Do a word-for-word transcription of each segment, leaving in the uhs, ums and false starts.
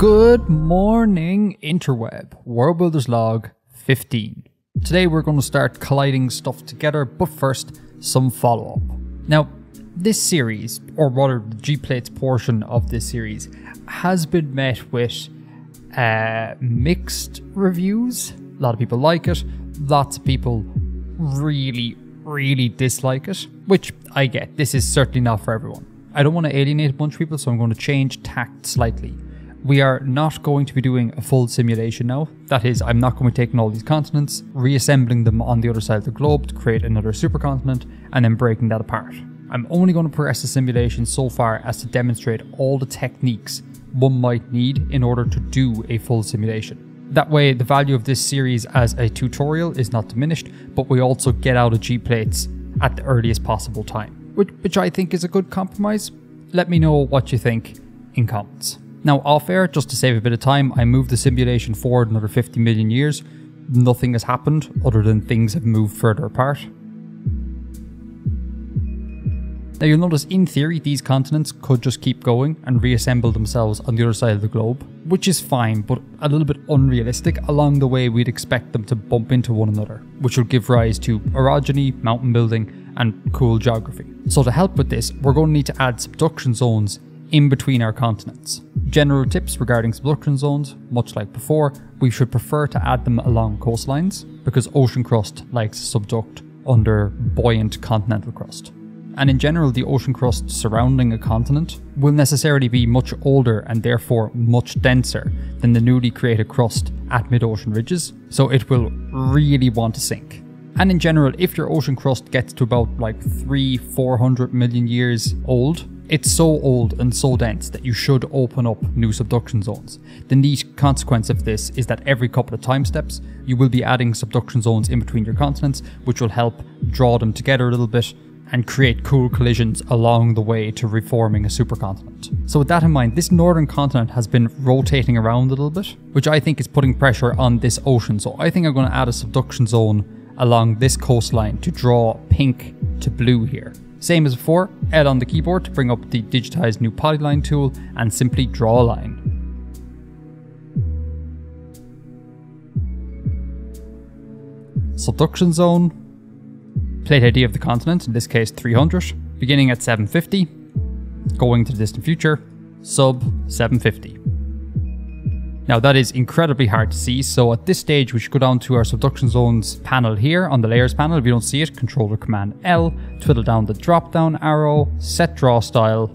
Good morning, Interweb. Worldbuilders log fifteen. Today we're going to start colliding stuff together, but first, some follow-up. Now, this series, or rather the GPlates portion of this series, has been met with uh, mixed reviews. A lot of people like it, lots of people really, really dislike it, which I get. This is certainly not for everyone. I don't want to alienate a bunch of people, so I'm going to change tact slightly. We are not going to be doing a full simulation now. That is, I'm not going to be taking all these continents, reassembling them on the other side of the globe to create another supercontinent, and then breaking that apart. I'm only going to progress the simulation so far as to demonstrate all the techniques one might need in order to do a full simulation. That way, the value of this series as a tutorial is not diminished, but we also get out of GPlates at the earliest possible time, which, which I think is a good compromise. Let me know what you think in comments. Now, off air, just to save a bit of time, I moved the simulation forward another fifty million years. Nothing has happened other than things have moved further apart. Now, you'll notice in theory, these continents could just keep going and reassemble themselves on the other side of the globe, which is fine, but a little bit unrealistic. Along the way, we'd expect them to bump into one another, which would give rise to orogeny, mountain building, and cool geography. So to help with this, we're going to need to add subduction zones in between our continents. General tips regarding subduction zones: much like before, we should prefer to add them along coastlines, because ocean crust likes to subduct under buoyant continental crust. And in general, the ocean crust surrounding a continent will necessarily be much older and therefore much denser than the newly created crust at mid-ocean ridges, so it will really want to sink. And in general, if your ocean crust gets to about like three, four hundred million years old, it's so old and so dense that you should open up new subduction zones. The neat consequence of this is that every couple of time steps, you will be adding subduction zones in between your continents, which will help draw them together a little bit and create cool collisions along the way to reforming a supercontinent. So with that in mind, this northern continent has been rotating around a little bit, which I think is putting pressure on this ocean. So I think I'm going to add a subduction zone along this coastline to draw pink to blue here. Same as before, L on the keyboard to bring up the digitized new polyline tool and simply draw a line. Subduction zone, plate I D of the continent, in this case three hundred, beginning at seven fifty, going to the distant future, sub seven fifty. Now that is incredibly hard to see, so at this stage we should go down to our subduction zones panel here on the layers panel. If you don't see it, control or command L, twiddle down the drop down arrow, set draw style,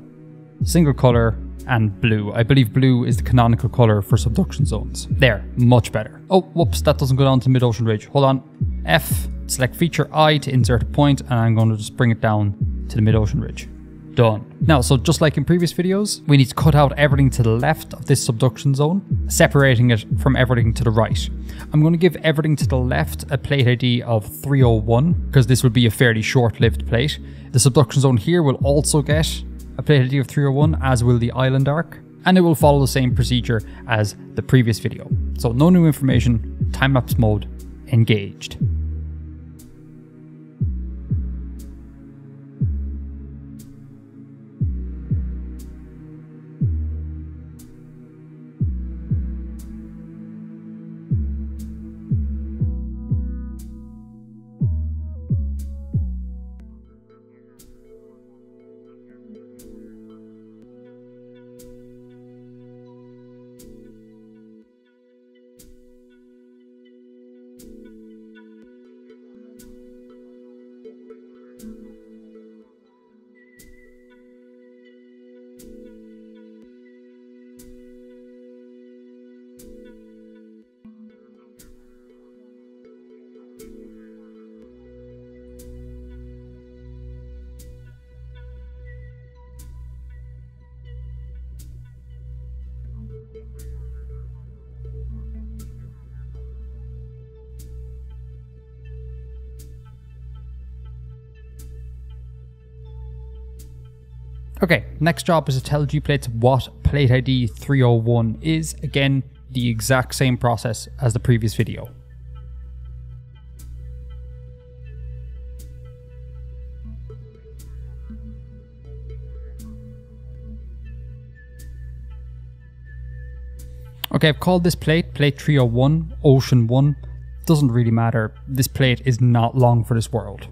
single color, and blue. I believe blue is the canonical color for subduction zones. There, much better. Oh, whoops, that doesn't go down to mid-ocean ridge. Hold on, F, select feature I to insert a point, and I'm going to just bring it down to the mid-ocean ridge. Done. Now, so just like in previous videos, we need to cut out everything to the left of this subduction zone, separating it from everything to the right. I'm going to give everything to the left a plate I D of three oh one, because this would be a fairly short-lived plate. The subduction zone here will also get a plate I D of three oh one, as will the island arc, and it will follow the same procedure as the previous video. So no new information, time-lapse mode engaged. Okay, next job is to tell GPlates what plate I D three oh one is. Again, the exact same process as the previous video. Okay, I've called this plate plate three oh one, ocean one. Doesn't really matter. This plate is not long for this world.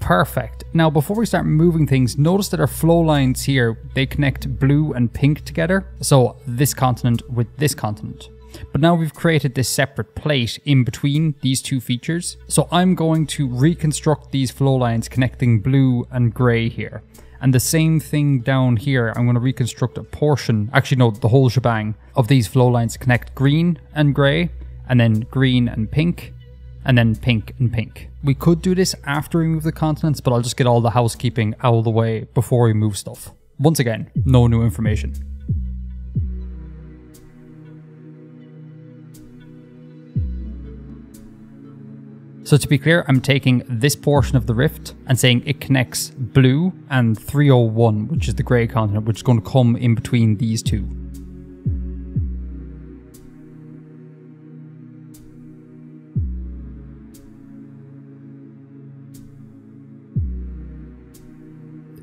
Perfect. Now before we start moving things, notice that our flow lines here, they connect blue and pink together. So this continent with this continent. But now we've created this separate plate in between these two features. So I'm going to reconstruct these flow lines connecting blue and grey here. And the same thing down here, I'm going to reconstruct a portion, actually no, the whole shebang of these flow lines connect green and grey, and then green and pink, and then pink and pink. We could do this after we move the continents, but I'll just get all the housekeeping out of the way before we move stuff. Once again, no new information. So to be clear, I'm taking this portion of the rift and saying it connects blue and three oh one, which is the grey continent, which is going to come in between these two.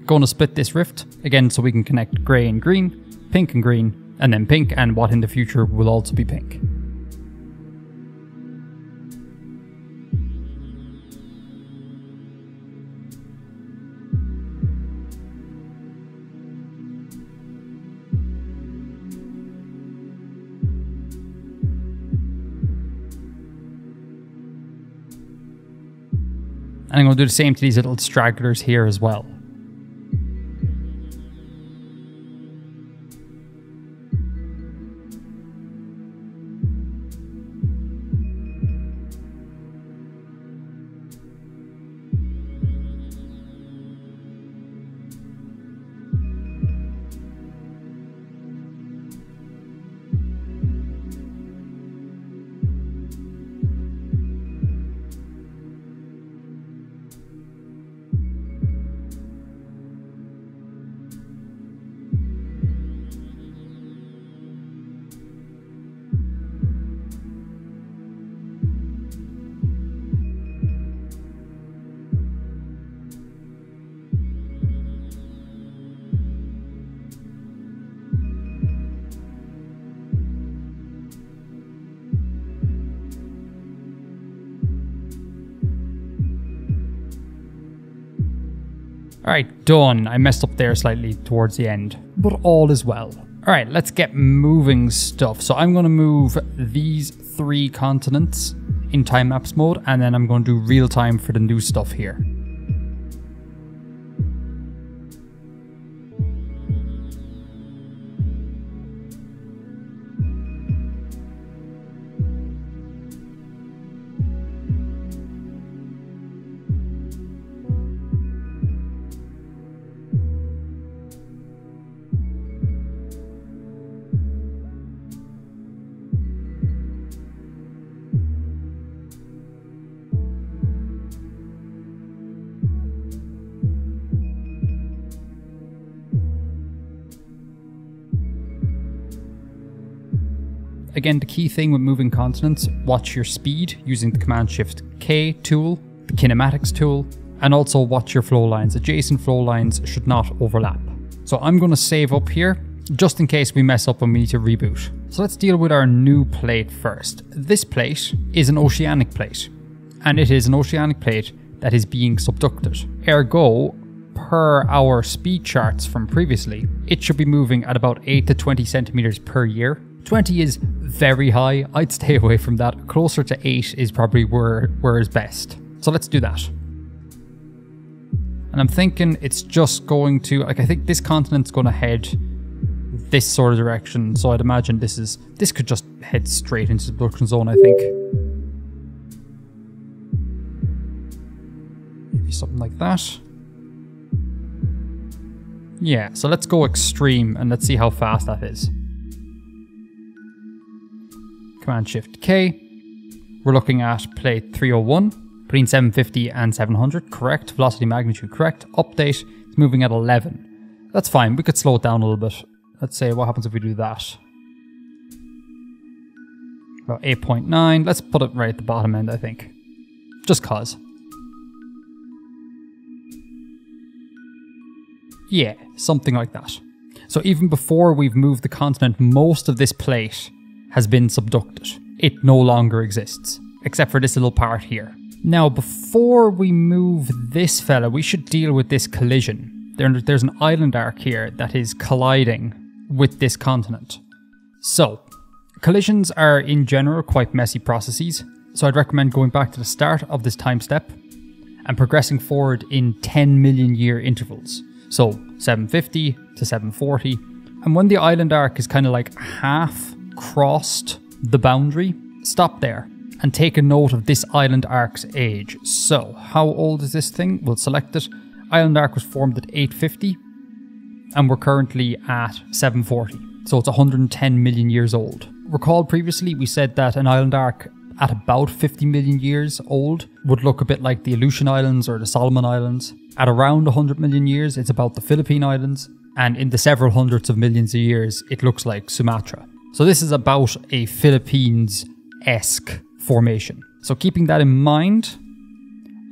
Going to split this rift again so we can connect grey and green, pink and green, and then pink, and what in the future will also be pink. And I'm going to do the same to these little stragglers here as well. Alright, done. I messed up there slightly towards the end, but all is well. Alright, let's get moving stuff. So I'm going to move these three continents in time lapse mode, and then I'm going to do real time for the new stuff here. Again, the key thing with moving continents, watch your speed using the Command Shift K tool, the kinematics tool, and also watch your flow lines. Adjacent flow lines should not overlap. So I'm going to save up here just in case we mess up and we need to reboot. So let's deal with our new plate first. This plate is an oceanic plate, and it is an oceanic plate that is being subducted. Ergo, per our speed charts from previously, it should be moving at about eight to twenty centimeters per year. twenty is very high, I'd stay away from that. Closer to eight is probably where, where is best. So let's do that. And I'm thinking it's just going to, like I think this continent's going to head this sort of direction. So I'd imagine this is, this could just head straight into the production zone, I think. Maybe something like that. Yeah, so let's go extreme and let's see how fast that is. Command Shift K. We're looking at plate three oh one, between seven fifty and seven hundred, correct. Velocity magnitude, correct. Update, it's moving at eleven. That's fine, we could slow it down a little bit. Let's say, what happens if we do that? About eight point nine, let's put it right at the bottom end, I think. Just cause. Yeah, something like that. So even before we've moved the continent, most of this plate has been subducted. It no longer exists, except for this little part here. Now, before we move this fella, we should deal with this collision. There, there's an island arc here that is colliding with this continent. So, collisions are in general quite messy processes, so I'd recommend going back to the start of this time step and progressing forward in ten million year intervals. So seven fifty to seven forty. And when the island arc is kind of like half crossed the boundary, stop there and take a note of this island arc's age. So how old is this thing? We'll select it. Island arc was formed at eight fifty and we're currently at seven forty. So it's one hundred ten million years old. Recall previously we said that an island arc at about fifty million years old would look a bit like the Aleutian Islands or the Solomon Islands. At around one hundred million years, it's about the Philippine Islands, and in the several hundreds of millions of years, it looks like Sumatra. So this is about a Philippines-esque formation. So keeping that in mind,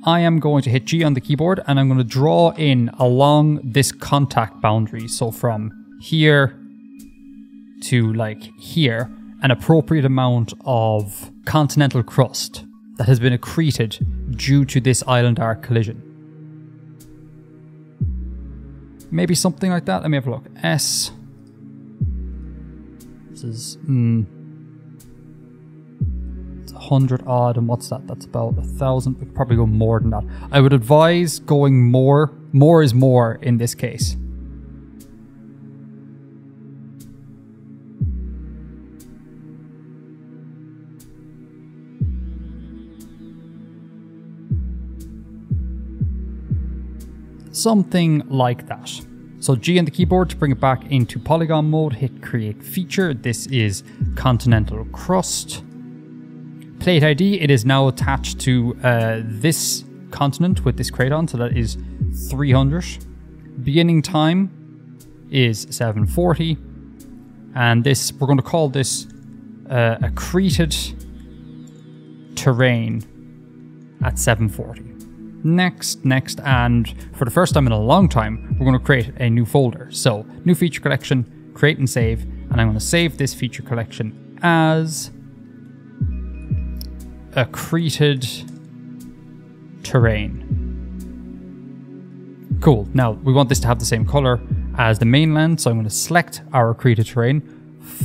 I am going to hit G on the keyboard and I'm going to draw in along this contact boundary. So from here to like here, an appropriate amount of continental crust that has been accreted due to this island arc collision. Maybe something like that. Let me have a look. S. This is mm, it's one hundred odd, and what's that? That's about a thousand. We could probably go more than that. I would advise going more. More is more in this case. Something like that. So G on the keyboard to bring it back into polygon mode, hit create feature. This is continental crust. Plate I D, it is now attached to uh, this continent with this craton, so that is three hundred. Beginning time is seven forty. And this, we're going to call this uh, accreted terrain at seven forty. Next, next, and for the first time in a long time, we're going to create a new folder. So, new feature collection, create and save, and I'm going to save this feature collection as accreted terrain. Cool. Now, we want this to have the same color as the mainland, so I'm going to select our accreted terrain,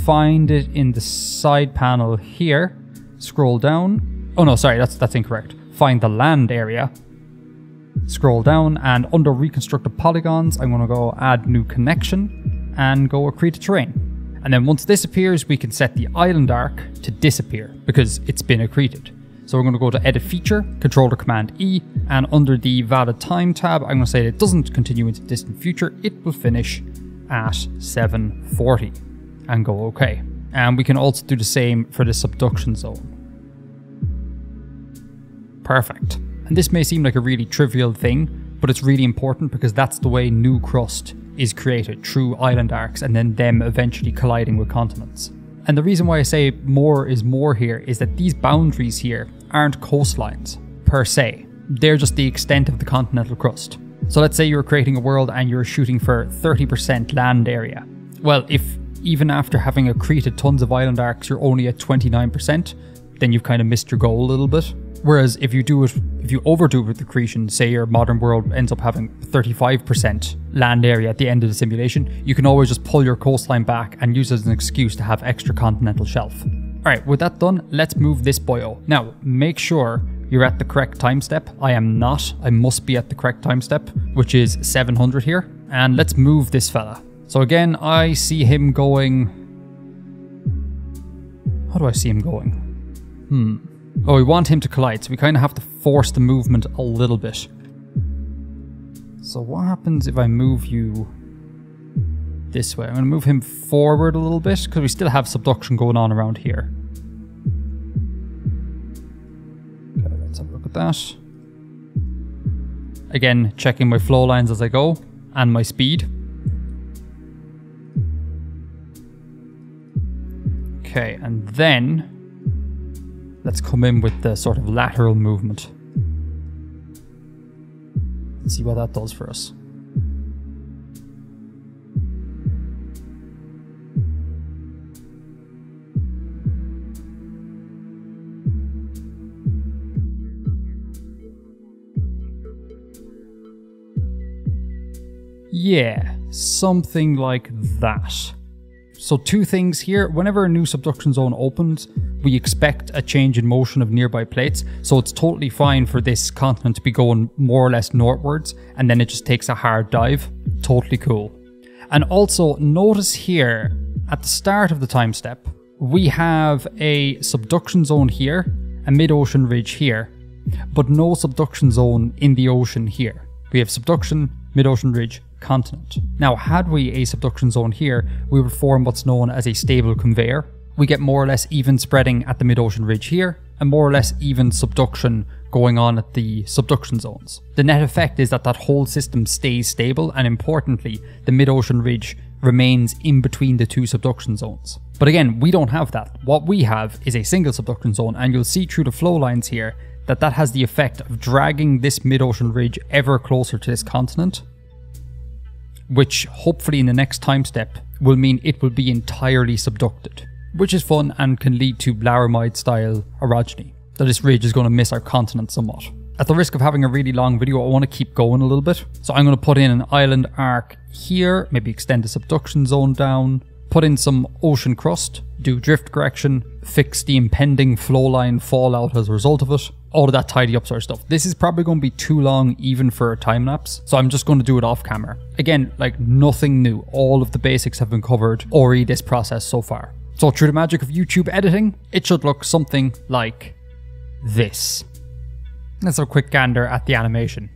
find it in the side panel here, scroll down. Oh no, sorry, that's, that's incorrect. Find the land area. Scroll down and under reconstructed polygons, I'm going to go add new connection and go accreted terrain. And then once this appears, we can set the island arc to disappear because it's been accreted. So we're going to go to edit feature, control or command E, and under the valid time tab, I'm going to say that it doesn't continue into distant future. It will finish at seven forty and go okay. And we can also do the same for the subduction zone. Perfect. And this may seem like a really trivial thing, but it's really important because that's the way new crust is created through island arcs and then them eventually colliding with continents. And the reason why I say more is more here is that these boundaries here aren't coastlines per se. They're just the extent of the continental crust. So let's say you're creating a world and you're shooting for thirty percent land area. Well, if even after having accreted tons of island arcs, you're only at twenty-nine percent, then you've kind of missed your goal a little bit. Whereas if you do it, if you overdo it with accretion, say your modern world ends up having thirty-five percent land area at the end of the simulation, you can always just pull your coastline back and use it as an excuse to have extra continental shelf. All right, with that done, let's move this boyo. Now, make sure you're at the correct time step. I am not, I must be at the correct time step, which is seven hundred here. And let's move this fella. So again, I see him going, how do I see him going? Hmm. Oh, we want him to collide, so we kind of have to force the movement a little bit. So what happens if I move you this way? I'm going to move him forward a little bit, because we still have subduction going on around here. at that. Again, checking my flow lines as I go and my speed. Okay, and then let's come in with the sort of lateral movement. Let's see what that does for us. Yeah, something like that. So two things here. Whenever a new subduction zone opens, we expect a change in motion of nearby plates. So it's totally fine for this continent to be going more or less northwards, and then it just takes a hard dive. Totally cool. And also notice here at the start of the time step, we have a subduction zone here, a mid-ocean ridge here, but no subduction zone in the ocean here. We have subduction, mid-ocean ridge, continent. Now, had we a subduction zone here, we would form what's known as a stable conveyor. We get more or less even spreading at the mid-ocean ridge here, and more or less even subduction going on at the subduction zones. The net effect is that that whole system stays stable, and importantly, the mid-ocean ridge remains in between the two subduction zones. But again, we don't have that. What we have is a single subduction zone, and you'll see through the flow lines here that that has the effect of dragging this mid-ocean ridge ever closer to this continent, which hopefully in the next time step will mean it will be entirely subducted, which is fun and can lead to Laramide style orogeny, that this ridge is going to miss our continent somewhat. At the risk of having a really long video, I want to keep going a little bit. So I'm going to put in an island arc here, maybe extend the subduction zone down, put in some ocean crust, do drift correction, fix the impending flow line fallout as a result of it. All of that tidy up sort of stuff. This is probably going to be too long even for a time lapse, so I'm just going to do it off camera. Again, like nothing new. All of the basics have been covered already this process so far. So through the magic of YouTube editing, it should look something like this. Let's have a quick gander at the animation.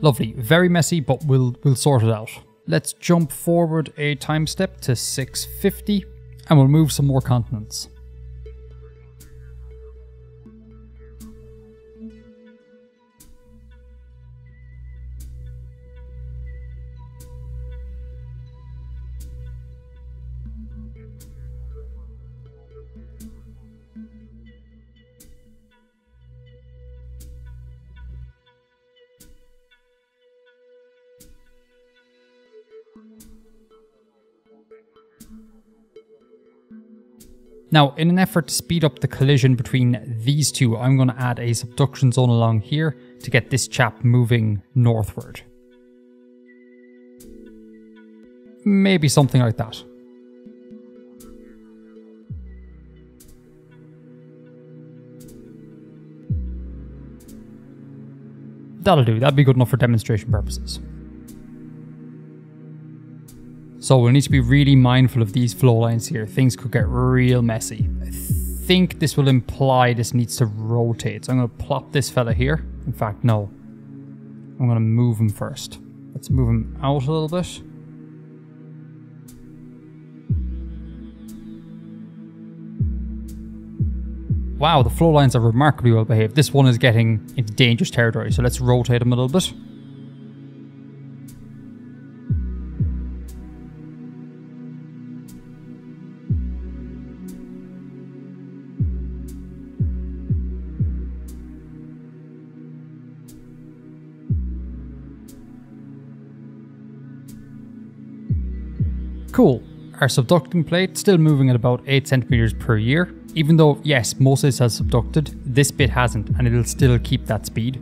Lovely, very messy, but we'll we'll sort it out. Let's jump forward a time step to six fifty and we'll move some more continents. Now, in an effort to speed up the collision between these two, I'm going to add a subduction zone along here to get this chap moving northward. Maybe something like that. That'll do. That'll be good enough for demonstration purposes. So we'll need to be really mindful of these flow lines here. Things could get real messy. I think this will imply this needs to rotate. So I'm going to plop this fella here. In fact, no. I'm going to move him first. Let's move him out a little bit. Wow, the flow lines are remarkably well behaved. This one is getting into dangerous territory. So let's rotate him a little bit. Cool. Our subducting plate still moving at about eight centimeters per year. Even though, yes, most of this has subducted, this bit hasn't, and it'll still keep that speed.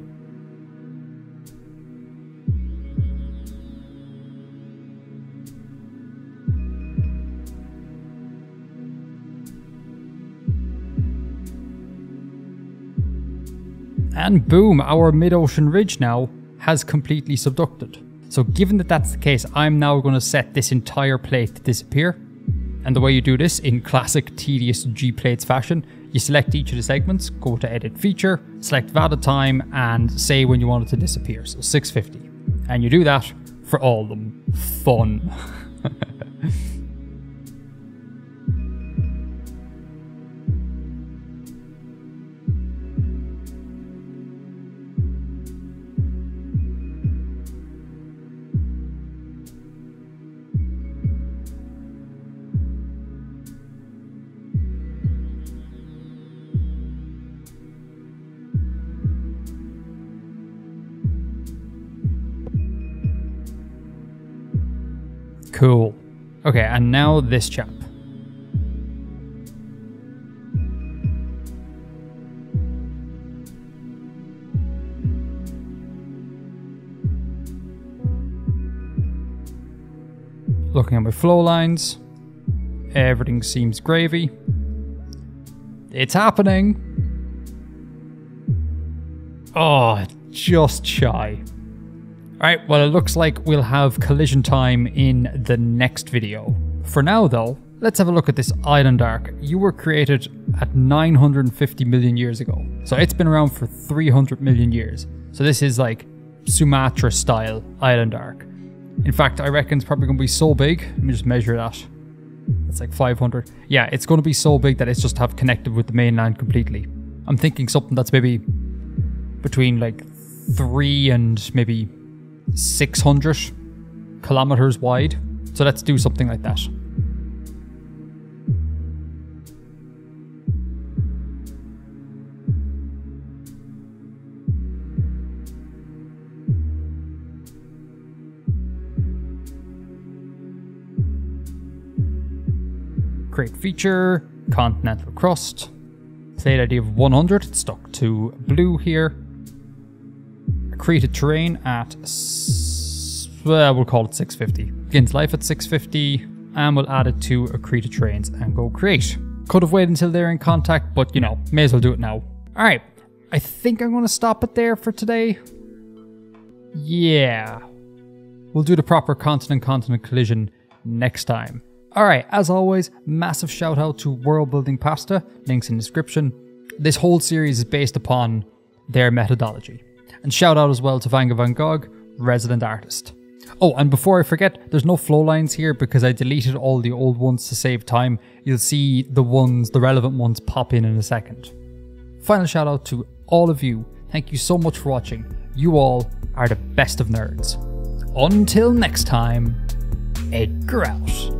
And boom, our mid-ocean ridge now has completely subducted. So given that that's the case, I'm now going to set this entire plate to disappear. And the way you do this, in classic tedious GPlates fashion, you select each of the segments, go to edit feature, select valid time, and say when you want it to disappear, so six fifty. And you do that for all of them. Fun. Cool. Okay, and now this chap. Looking at my flow lines, everything seems gravy. It's happening. Oh, just shy. All right, well, it looks like we'll have collision time in the next video. For now though, let's have a look at this island arc. You were created at nine hundred fifty million years ago. So it's been around for three hundred million years. So this is like Sumatra style island arc. In fact, I reckon it's probably gonna be so big. Let me just measure that. It's like five hundred. Yeah, it's gonna be so big that it's just have connected with the mainland completely. I'm thinking something that's maybe between like three and maybe six hundred kilometers wide. So let's do something like that. Create feature, continental crust. Plate I D of one hundred, it's stuck to blue here. Created terrain at, well, we'll call it six fifty. Begins life at six fifty, and we'll add it to accreted terrains and go create. Could have waited until they're in contact, but you know, may as well do it now. All right, I think I'm gonna stop it there for today. Yeah, we'll do the proper continent-continent collision next time. All right, as always, massive shout out to WorldbuildingPasta, links in the description. This whole series is based upon their methodology. And shout out as well to Vanga Van Gogh, resident artist. Oh, and before I forget, there's no flow lines here because I deleted all the old ones to save time. You'll see the ones, the relevant ones pop in in a second. Final shout out to all of you. Thank you so much for watching. You all are the best of nerds. Until next time, Edgar out.